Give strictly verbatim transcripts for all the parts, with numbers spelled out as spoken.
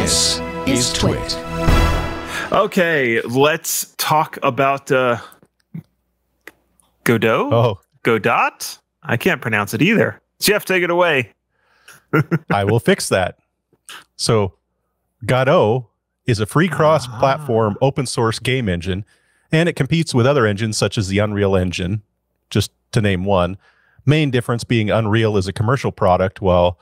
This is TWiT. Okay, let's talk about uh, Godot. Oh, Godot. I can't pronounce it either. Jeff, take it away. I will fix that. So, Godot is a free cross-platform ah. open source game engine, and it competes with other engines such as the Unreal Engine, just to name one. Main difference being Unreal is a commercial product, while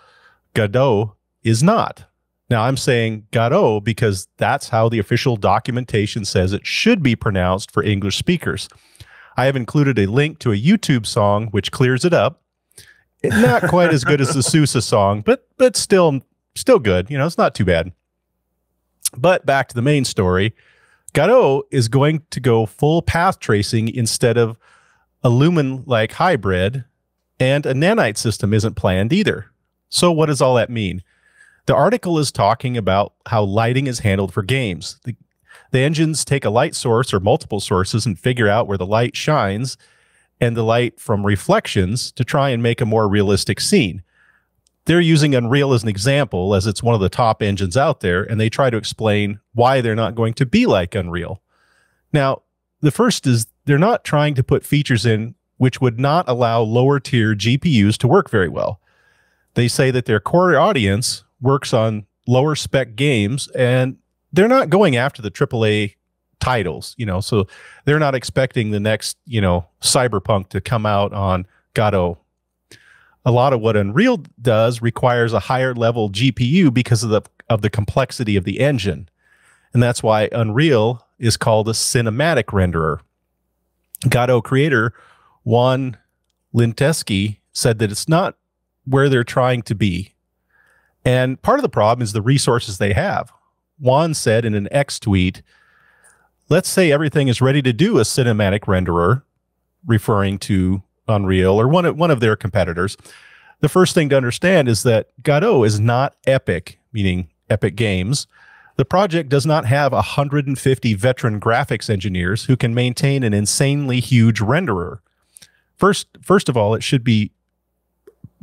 Godot is not. Now, I'm saying Godot because that's how the official documentation says it should be pronounced for English speakers. I have included a link to a YouTube song which clears it up. Not quite as good as the Sousa song, but but still still good. You know, it's not too bad. But back to the main story, Godot is going to go full path tracing instead of a Lumen-like hybrid, and a Nanite system isn't planned either. So what does all that mean? The article is talking about how lighting is handled for games. The, the engines take a light source or multiple sources and figure out where the light shines and the light from reflections to try and make a more realistic scene. They're using Unreal as an example, as it's one of the top engines out there, and they try to explain why they're not going to be like Unreal. Now, the first is they're not trying to put features in which would not allow lower tier G P Us to work very well. They say that their core audience works on lower spec games, and they're not going after the triple A titles, you know, so they're not expecting the next, you know, Cyberpunk to come out on Godot. A lot of what Unreal does requires a higher level G P U because of the of the complexity of the engine. And that's why Unreal is called a cinematic renderer. Godot creator Juan Linteschi said that it's not where they're trying to be. And part of the problem is the resources they have. Juan said in an X tweet, let's say everything is ready to do a cinematic renderer, referring to Unreal or one of, one of their competitors. The first thing to understand is that Godot is not Epic, meaning Epic Games. The project does not have one hundred fifty veteran graphics engineers who can maintain an insanely huge renderer. First, first of all, it should be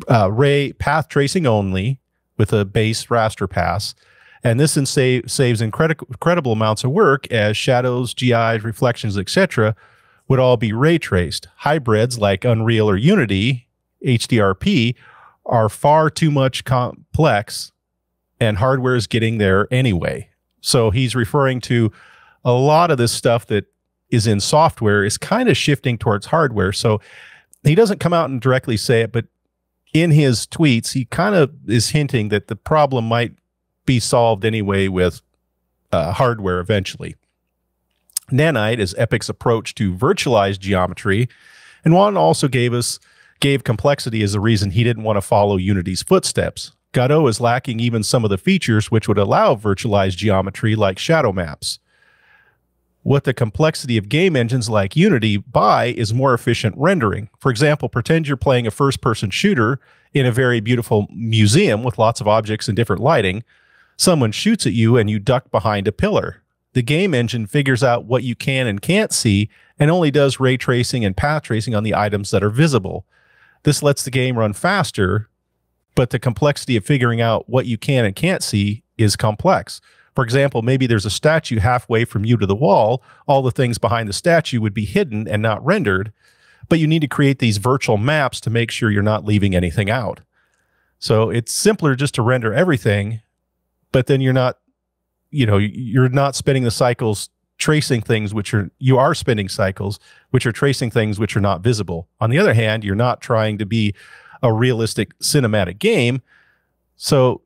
uh, ray path tracing only with a base raster pass. And this in save, saves incredible, incredible amounts of work, as shadows, G Is, reflections, et cetera would all be ray traced. Hybrids like Unreal or Unity, H D R P, are far too much complex, and hardware is getting there anyway. So he's referring to a lot of this stuff that is in software is kind of shifting towards hardware. So he doesn't come out and directly say it, but in his tweets, he kind of is hinting that the problem might be solved anyway with uh, hardware eventually. Nanite is Epic's approach to virtualized geometry, and Juan also gave us gave complexity as the reason he didn't want to follow Unity's footsteps. Godot is lacking even some of the features which would allow virtualized geometry like shadow maps. What the complexity of game engines like Unity buy is more efficient rendering. For example, pretend you're playing a first-person shooter in a very beautiful museum with lots of objects and different lighting. Someone shoots at you and you duck behind a pillar. The game engine figures out what you can and can't see and only does ray tracing and path tracing on the items that are visible. This lets the game run faster, but the complexity of figuring out what you can and can't see is complex. For example, maybe there's a statue halfway from you to the wall. All the things behind the statue would be hidden and not rendered, but you need to create these virtual maps to make sure you're not leaving anything out. So it's simpler just to render everything, but then you're not you know, you're not spending the cycles tracing things which are, you are spending cycles, which are tracing things which are not visible. On the other hand, you're not trying to be a realistic cinematic game. So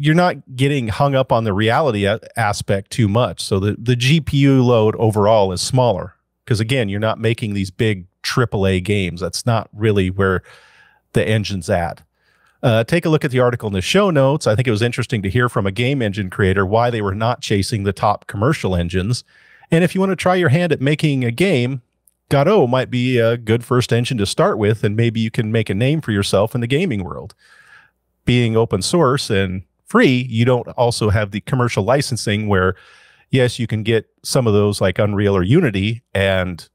you're not getting hung up on the reality aspect too much. So the, the G P U load overall is smaller because, again, you're not making these big triple A games. That's not really where the engine's at. Uh, take a look at the article in the show notes. I think it was interesting to hear from a game engine creator why they were not chasing the top commercial engines. And if you want to try your hand at making a game, Godot might be a good first engine to start with, and maybe you can make a name for yourself in the gaming world. Being open source and free, you don't also have the commercial licensing where, yes, you can get some of those like Unreal or Unity and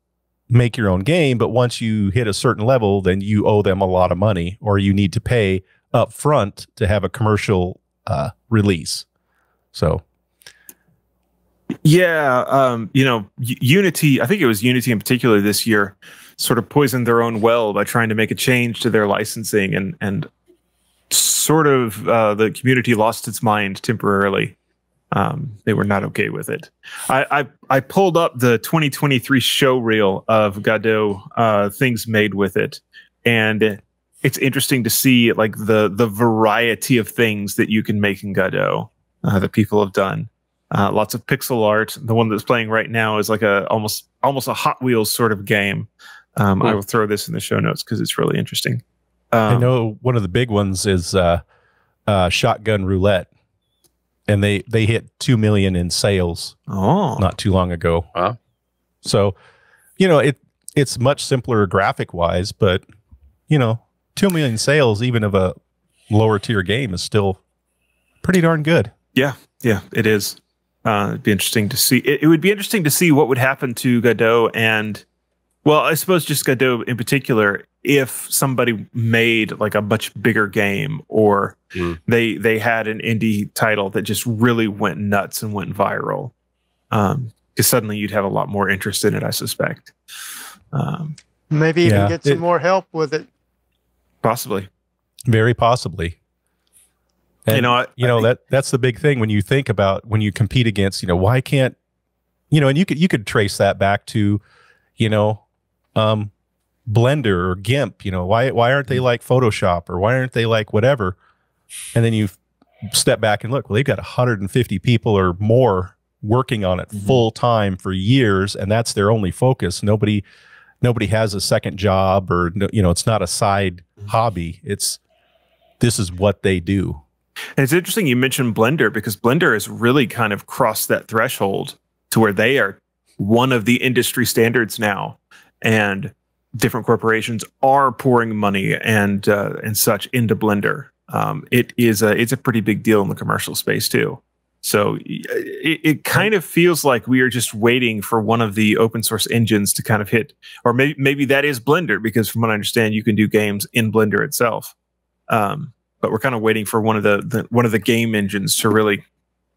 make your own game, but once you hit a certain level, then you owe them a lot of money, or you need to pay up front to have a commercial uh, release. So. Yeah, um, you know, Unity, I think it was Unity in particular this year, sort of poisoned their own well by trying to make a change to their licensing, and and sort of uh, the community lost its mind temporarily. Um, they were not okay with it. I, I I pulled up the twenty twenty-three show reel of Godot uh, things made with it, and it's interesting to see like the the variety of things that you can make in Godot uh, that people have done. Uh, lots of pixel art. The one that's playing right now is like a almost almost a Hot Wheels sort of game. Um, cool. I will throw this in the show notes because it's really interesting. Um, I know one of the big ones is uh, uh, Shotgun Roulette. And they, they hit two million in sales oh. not too long ago. Huh? So, you know, it it's much simpler graphic-wise, but, you know, two million sales, even of a lower-tier game, is still pretty darn good. Yeah, yeah, it is. Uh, it'd be interesting to see. It, it would be interesting to see what would happen to Godot and, well, I suppose just Godot in particular, if somebody made like a much bigger game, or mm. they they had an indie title that just really went nuts and went viral, because um, suddenly you'd have a lot more interest in it, I suspect. Um, Maybe even yeah, get some it, more help with it. Possibly. Very possibly. And, you know, I, you know I that that's the big thing when you think about when you compete against, you know, why can't, you know, and you could you could trace that back to, you know, um, Blender or GIMP. You know, why why aren't they like Photoshop, or why aren't they like whatever? And then you step back and look. Well, they've got one hundred fifty people or more working on it mm-hmm. full time for years, and that's their only focus. Nobody nobody has a second job, or you know, it's not a side mm-hmm. hobby. It's this is what they do. And it's interesting you mentioned Blender, because Blender has really kind of crossed that threshold to where they are one of the industry standards now, and different corporations are pouring money and uh, and such into Blender. Um, it is a it's a pretty big deal in the commercial space too. So it, it kind of feels like we are just waiting for one of the open source engines to kind of hit, or maybe maybe that is Blender, because from what I understand, you can do games in Blender itself. Um, But we're kind of waiting for one of the, the one of the game engines to really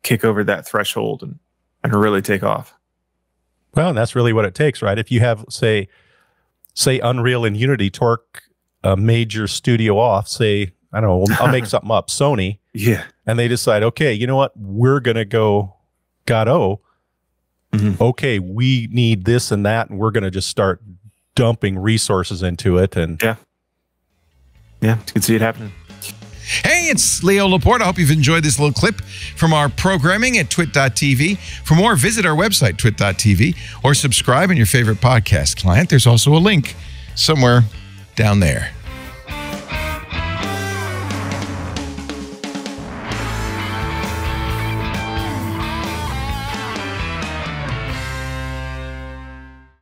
kick over that threshold and and really take off. Well, and that's really what it takes, right? If you have say say Unreal and Unity torque a major studio off, say I don't know, I'll make something up, Sony, yeah, and they decide, okay, you know what, we're gonna go Godot. Mm-hmm. Okay, we need this and that, and we're gonna just start dumping resources into it, and yeah, yeah, you can see it happening. Hey, it's Leo Laporte. I hope you've enjoyed this little clip from our programming at twit dot T V. For more, visit our website, twit dot T V, or subscribe in your favorite podcast client. There's also a link somewhere down there.